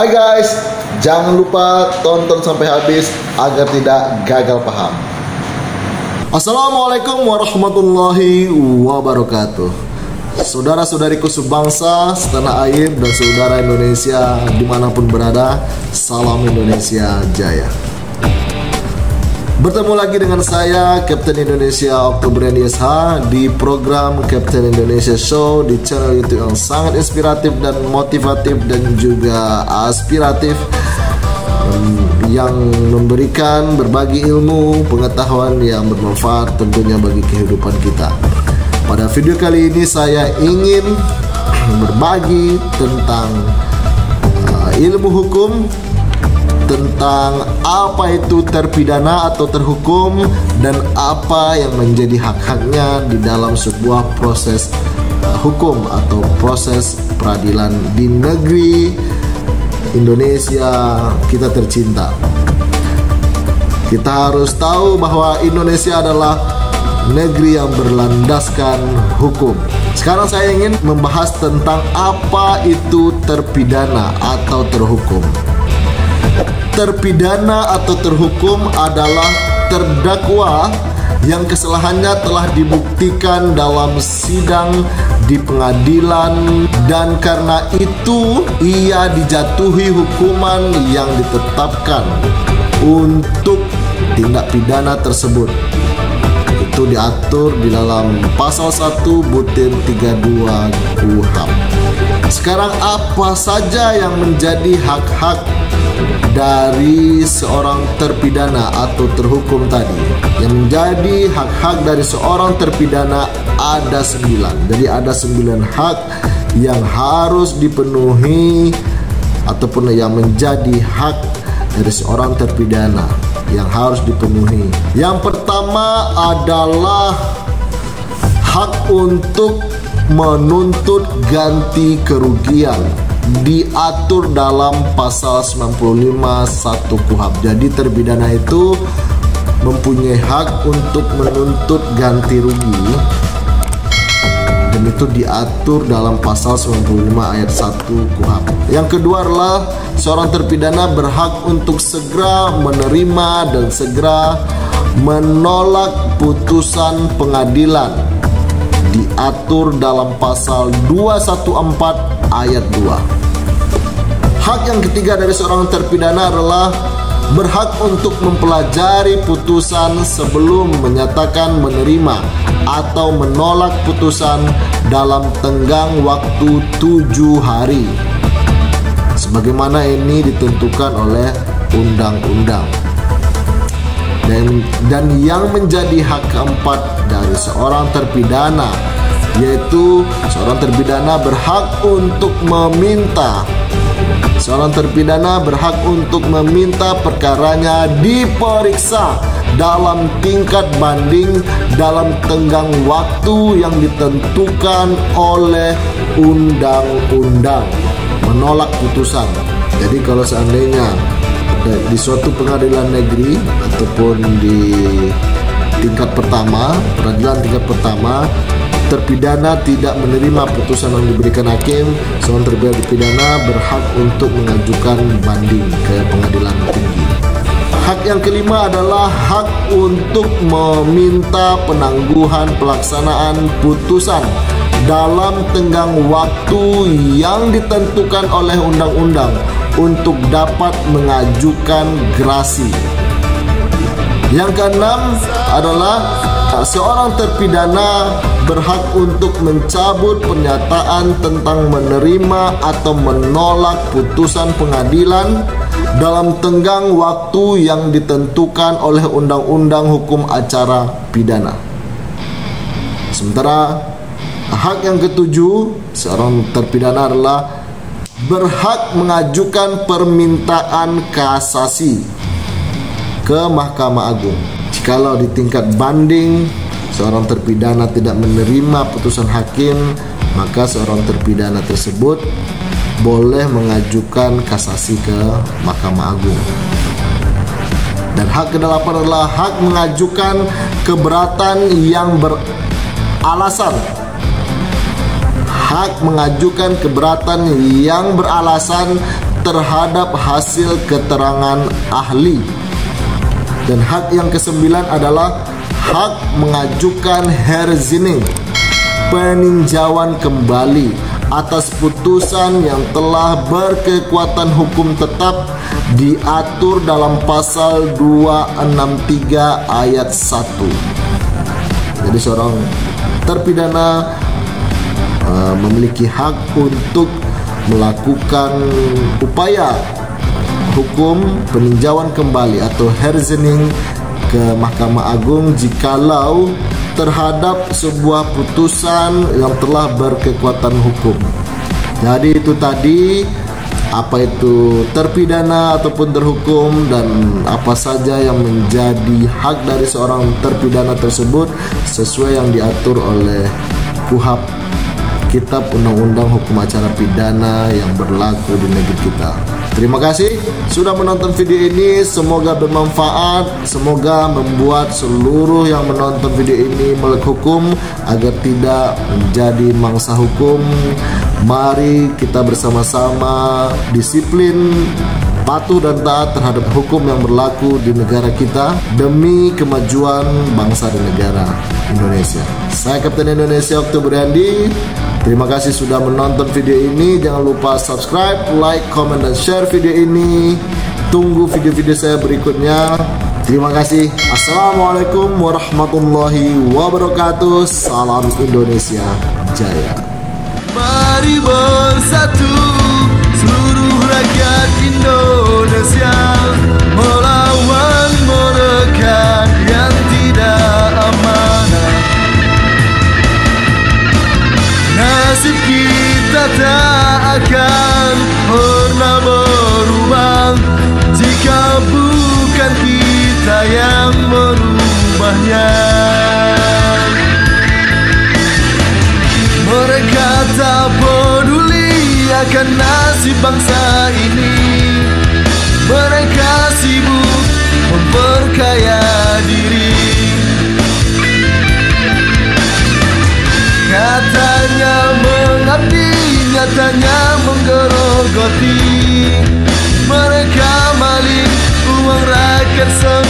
Hai guys, jangan lupa tonton sampai habis agar tidak gagal paham. Assalamualaikum warahmatullahi wabarakatuh. Saudara-saudariku sebangsa, setanah air, dan saudara Indonesia dimanapun berada, salam Indonesia Jaya. Bertemu lagi dengan saya, Captain Indonesia Oktoberiandi di program Captain Indonesia Show di channel YouTube yang sangat inspiratif dan motivatif dan juga aspiratif, yang memberikan berbagi ilmu, pengetahuan yang bermanfaat tentunya bagi kehidupan kita. Pada video kali ini saya ingin berbagi tentang ilmu hukum, tentang apa itu terpidana atau terhukum, dan apa yang menjadi hak-haknya di dalam sebuah proses hukum atau proses peradilan di negeri Indonesia kita tercinta. Kita harus tahu bahwa Indonesia adalah negeri yang berlandaskan hukum. Sekarang saya ingin membahas tentang apa itu terpidana atau terhukum. Terpidana atau terhukum adalah terdakwa yang kesalahannya telah dibuktikan dalam sidang di pengadilan, dan karena itu ia dijatuhi hukuman yang ditetapkan untuk tindak pidana tersebut. Itu diatur di dalam pasal 1 butir 32 KUHAP. Sekarang apa saja yang menjadi hak-hak dari seorang terpidana atau terhukum tadi? Yang menjadi hak-hak dari seorang terpidana ada 9. Jadi ada 9 hak yang harus dipenuhi ataupun yang menjadi hak dari seorang terpidana yang harus dipenuhi. Yang pertama adalah hak untuk menuntut ganti kerugian, diatur dalam pasal 95 1 KUHAP. Jadi terpidana itu mempunyai hak untuk menuntut ganti rugi, dan itu diatur dalam pasal 95 ayat 1 KUHAP. Yang kedua adalah seorang terpidana berhak untuk segera menerima dan segera menolak putusan pengadilan, diatur dalam pasal 214 ayat 2. Hak yang ketiga dari seorang terpidana adalah berhak untuk mempelajari putusan sebelum menyatakan menerima atau menolak putusan dalam tenggang waktu 7 hari, sebagaimana ini ditentukan oleh undang-undang. Dan yang menjadi hak keempat dari seorang terpidana, yaitu seorang terpidana berhak untuk meminta perkaranya diperiksa dalam tingkat banding dalam tenggang waktu yang ditentukan oleh undang-undang. Menolak putusan. Jadi kalau seandainya di suatu pengadilan negeri ataupun di tingkat pertama, peradilan tingkat pertama, terpidana tidak menerima putusan yang diberikan hakim, seorang terpidana berhak untuk mengajukan banding ke pengadilan tinggi. Hak yang kelima adalah hak untuk meminta penangguhan pelaksanaan putusan dalam tenggang waktu yang ditentukan oleh undang-undang untuk dapat mengajukan gerasi. Yang keenam adalah seorang terpidana berhak untuk mencabut pernyataan tentang menerima atau menolak putusan pengadilan dalam tenggang waktu yang ditentukan oleh Undang-Undang Hukum Acara Pidana. Sementara hak yang ketujuh, seorang terpidana adalah berhak mengajukan permintaan kasasi ke Mahkamah Agung. Jikalau di tingkat banding seorang terpidana tidak menerima putusan hakim, maka seorang terpidana tersebut boleh mengajukan kasasi ke Mahkamah Agung. Dan hak kedelapan adalah hak mengajukan keberatan yang beralasan. Hak mengajukan keberatan yang beralasan terhadap hasil keterangan ahli. Dan hak yang kesembilan adalah hak mengajukan herzining, peninjauan kembali atas putusan yang telah berkekuatan hukum tetap diatur dalam pasal 263 ayat 1. Jadi seorang terpidana memiliki hak untuk melakukan upaya hukum peninjauan kembali atau herzining ke Mahkamah Agung jikalau terhadap sebuah putusan yang telah berkekuatan hukum. Jadi itu tadi apa itu terpidana ataupun terhukum dan apa saja yang menjadi hak dari seorang terpidana tersebut sesuai yang diatur oleh KUHAP, Kitab Undang-Undang Hukum Acara Pidana yang berlaku di negeri kita. Terima kasih sudah menonton video ini, semoga bermanfaat, semoga membuat seluruh yang menonton video ini melek hukum agar tidak menjadi mangsa hukum. Mari kita bersama-sama disiplin, patuh dan taat terhadap hukum yang berlaku di negara kita demi kemajuan bangsa dan negara Indonesia. Saya Captain Indonesia Oktoberiandi. Terima kasih sudah menonton video ini. Jangan lupa subscribe, like, comment, dan share video ini. Tunggu video-video saya berikutnya. Terima kasih. Assalamualaikum warahmatullahi wabarakatuh. Salam Indonesia Jaya. Mari bersatu seluruh rakyat Indonesia melawan mereka yang tidak amanah. Nasib kita tak akan pernah berubah jika bukan kita yang merubahnya. Mereka tak peduli akan nasib bangsa ini. Mereka sibuk memperkaya diri. Katanya mengabdi, nyatanya menggerogoti. Mereka maling uang rakyat sendiri.